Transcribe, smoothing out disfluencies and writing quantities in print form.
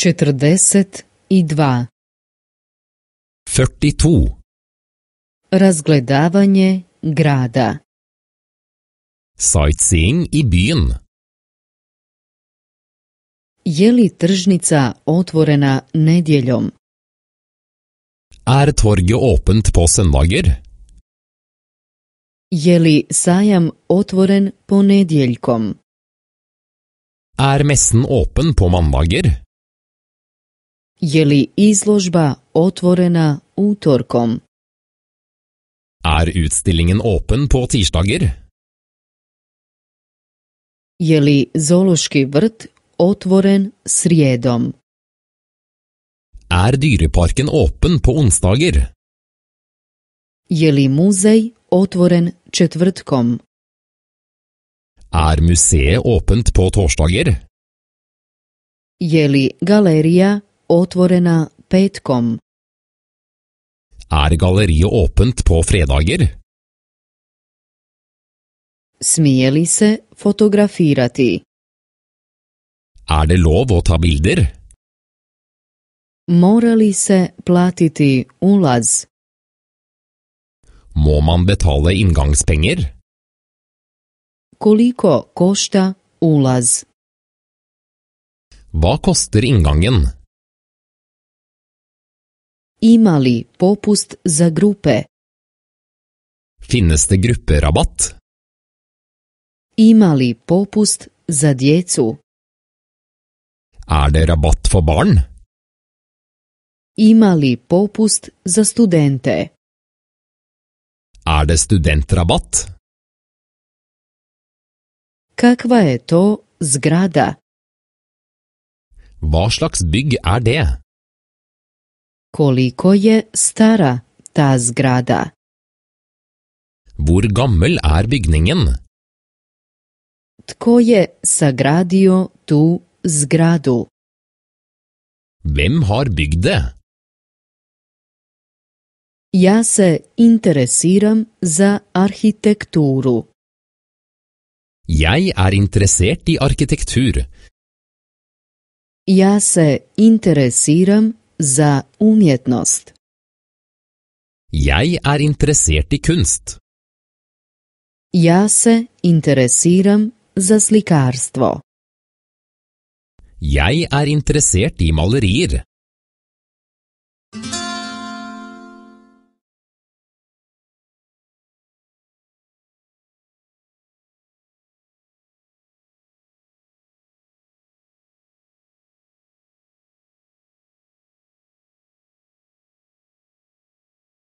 42. 42. Razgledavanje grada. Sightseeing i byen. Je li tržnica otvorena nedjeljom? Torget åpent på søndager? Je li sajam otvoren ponedjeljkom? Messen åpen på mandager? Je li izložba otvorena utorkom? Utstillingen åpen på tirsdager? Je li zoološki vrt otvoren srijedom? Dyreparken åpen på onsdager? Je li muzej otvoren četvrtkom? Museet åpent på torsdager? Je li galerija otvorena petkom? Galleriet åpent på fredager? Smije li se fotografirati? Det lov å ta bilder? Mora li se platiti ulaz? Må man betale inngangspenger? Koliko košta ulaz? Hva koster inngangen? Ima li popust za grupe? Finnes det grupperabatt? Ima li popust za djecu? Det rabatt for barn? Ima li popust za studente? Det studentrabatt? Kakva je to zgrada? Hva slags bygg det? Koliko je stara ta zgrada? Hvor gammel bygningen? Tko je sagradio tu zgradu? Hvem bygd det? Ja se interesiram za arhitekturu. Jeg interessert i arkitektur. Ja se interesiram za umjetnost. Jeg interessert i kunst. Ja se interesiram za slikarstvo. Jeg interessert i malerier.